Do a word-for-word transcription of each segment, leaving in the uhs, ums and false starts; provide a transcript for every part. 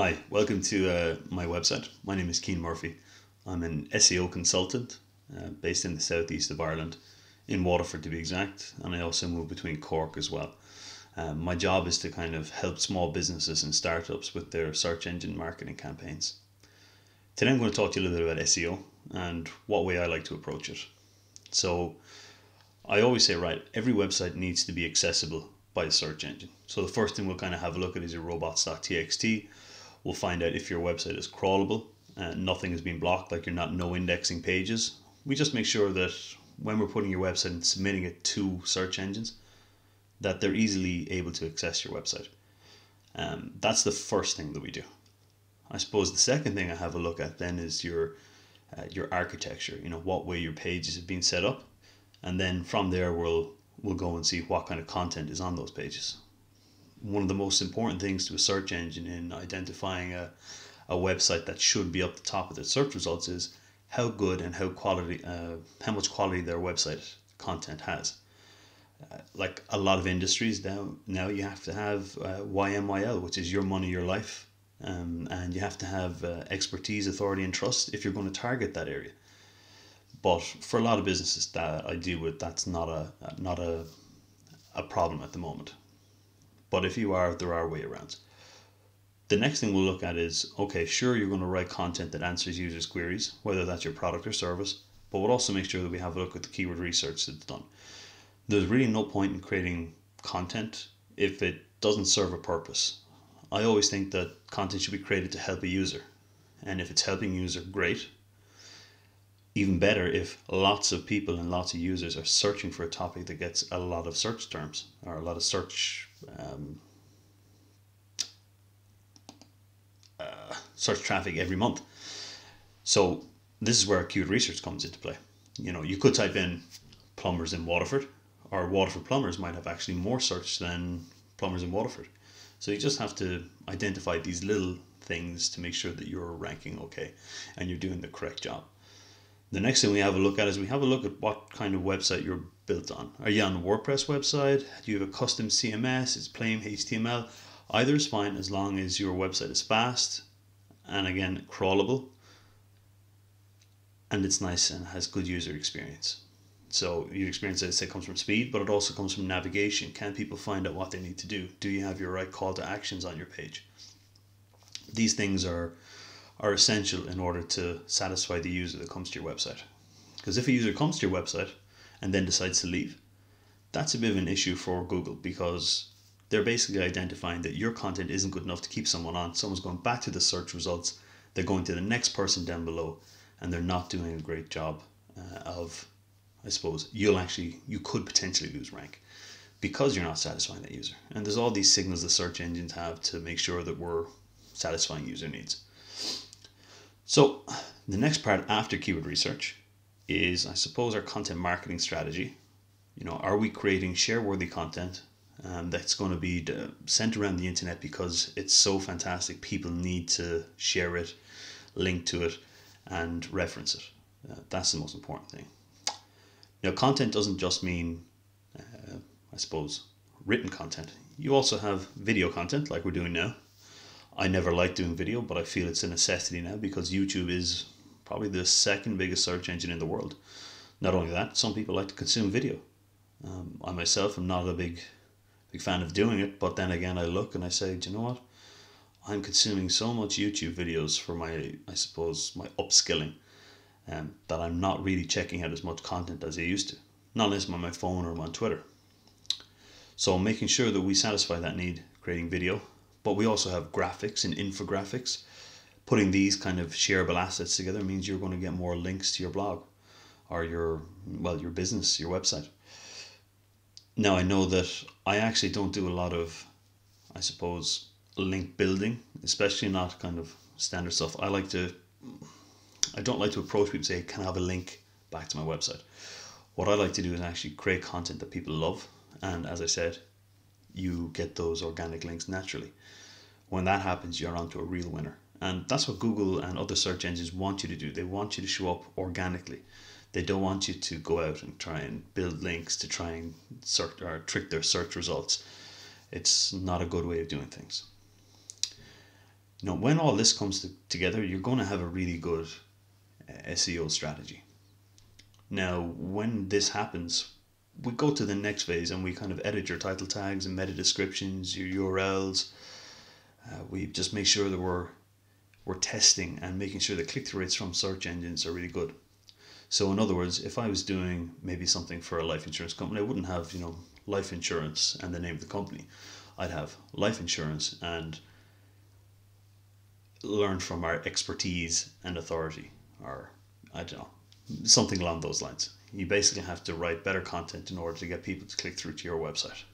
Hi, welcome to uh, my website. My name is Cian Murphy. I'm an S E O consultant uh, based in the southeast of Ireland, in Waterford to be exact, and I also move between Cork as well. Uh, my job is to kind of help small businesses and startups with their search engine marketing campaigns. Today I'm going to talk to you a little bit about S E O and what way I like to approach it. So I always say, right, every website needs to be accessible by a search engine. So the first thing we'll kind of have a look at is your robots dot t x t. We'll find out if your website is crawlable, uh, nothing has been blocked, like you're not no indexing pages. We just make sure that when we're putting your website and submitting it to search engines, that they're easily able to access your website. Um, that's the first thing that we do. I suppose the second thing I have a look at then is your, uh, your architecture, you know, what way your pages have been set up. And then from there, we'll, we'll go and see what kind of content is on those pages. One of the most important things to a search engine in identifying a, a website that should be up the top of their search results is how good and how quality, uh, how much quality their website content has. Uh, like a lot of industries now, now you have to have uh, Y M Y L, which is your money, your life, um, and you have to have uh, expertise, authority, and trust if you're going to target that area. But for a lot of businesses that I deal with, that's not a not a a problem at the moment. But if you are, there are way around. The next thing we'll look at is, okay, sure, you're going to write content that answers users' queries, whether that's your product or service, but we'll also make sure that we have a look at the keyword research that's done. There's really no point in creating content if it doesn't serve a purpose. I always think that content should be created to help a user. And if it's helping a user, great. Even better if lots of people and lots of users are searching for a topic that gets a lot of search terms or a lot of search um, uh, search traffic every month. So this is where keyword research comes into play. You know, you could type in plumbers in Waterford, or Waterford plumbers might have actually more search than plumbers in Waterford. So you just have to identify these little things to make sure that you're ranking okay and you're doing the correct job. The next thing we have a look at is we have a look at what kind of website you're built on. Are you on a WordPress website? Do you have a custom C M S? It's plain H T M L? Either is fine as long as your website is fast and, again, crawlable, and it's nice and has good user experience. So your experience, as I said, comes from speed, but it also comes from navigation. Can people find out what they need to do? Do you have your right call to actions on your page? These things are are essential in order to satisfy the user that comes to your website. Because if a user comes to your website and then decides to leave, that's a bit of an issue for Google, because they're basically identifying that your content isn't good enough to keep someone on. Someone's going back to the search results, they're going to the next person down below, and they're not doing a great job uh, of, I suppose, you'll actually, you could potentially lose rank because you're not satisfying that user. And there's all these signals the search engines have to make sure that we're satisfying user needs. So the next part after keyword research is, I suppose, our content marketing strategy. You know, are we creating share-worthy content um, that's going to be sent around the internet because it's so fantastic, people need to share it, link to it, and reference it? Uh, that's the most important thing. Now, content doesn't just mean, uh, I suppose, written content. You also have video content like we're doing now. I never liked doing video, but I feel it's a necessity now because YouTube is probably the second biggest search engine in the world. Not only that, some people like to consume video. Um, I myself am not a big, big fan of doing it, but then again I look and I say, do you know what? I'm consuming so much YouTube videos for my, I suppose, my upskilling um, that I'm not really checking out as much content as I used to. Not unless I'm on my phone or I'm on Twitter. So making sure that we satisfy that need, creating video. But we also have graphics and infographics. Putting these kind of shareable assets together means you're going to get more links to your blog or your, well, your business, your website. Now, I know that I actually don't do a lot of, I suppose, link building, especially not kind of standard stuff. I like to, I don't like to approach people and say, can I have a link back to my website? What I like to do is actually create content that people love. And as I said, you get those organic links naturally. When that happens, you're onto a real winner. And that's what Google and other search engines want you to do. They want you to show up organically. They don't want you to go out and try and build links to try and search or trick their search results. It's not a good way of doing things. Now, when all this comes to together, you're going to have a really good uh, S E O strategy. Now, when this happens, we go to the next phase and we kind of edit your title tags and meta descriptions, your U R Ls. Uh, we just make sure that we're we're testing and making sure the click-through rates from search engines are really good. So in other words, if I was doing maybe something for a life insurance company, I wouldn't have, you know, life insurance and the name of the company. I'd have life insurance and learn from our expertise and authority, or I don't know, something along those lines. You basically have to write better content in order to get people to click through to your website.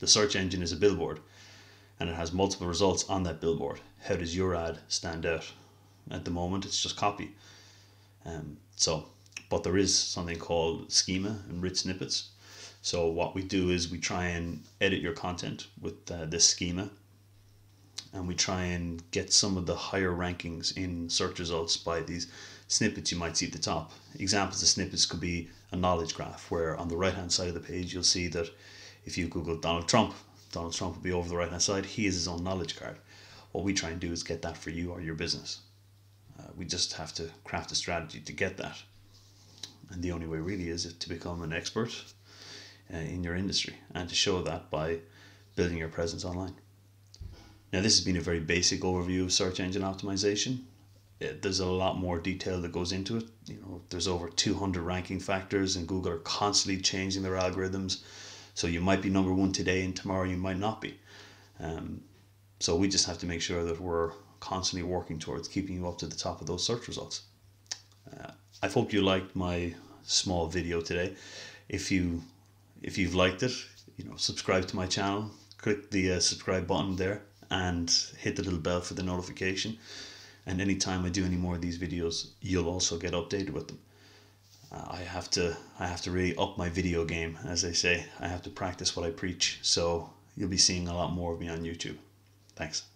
The search engine is a billboard and it has multiple results on that billboard. How does your ad stand out? At the moment, it's just copy. Um, so, but there is something called Schema and Rich Snippets. So what we do is we try and edit your content with uh, this schema, and we try and get some of the higher rankings in search results by these snippets you might see at the top. Examples of snippets could be a knowledge graph, where on the right hand side of the page you'll see that if you Google Donald Trump, Donald Trump will be over the right hand side. He is his own knowledge card. What we try and do is get that for you or your business. Uh, we just have to craft a strategy to get that. And the only way really is to become an expert uh, in your industry, and to show that by building your presence online. Now, this has been a very basic overview of search engine optimization. It, there's a lot more detail that goes into it. You know, there's over two hundred ranking factors, and Google are constantly changing their algorithms. So you might be number one today, and tomorrow you might not be. Um, so we just have to make sure that we're constantly working towards keeping you up to the top of those search results. Uh, I hope you liked my small video today. If you if you've liked it, you know, subscribe to my channel. Click the uh, subscribe button there and hit the little bell for the notification. And anytime I do any more of these videos, you'll also get updated with them. Uh, I have to I have to really up my video game, as they say. I have to practice what I preach. So you'll be seeing a lot more of me on YouTube. Thanks.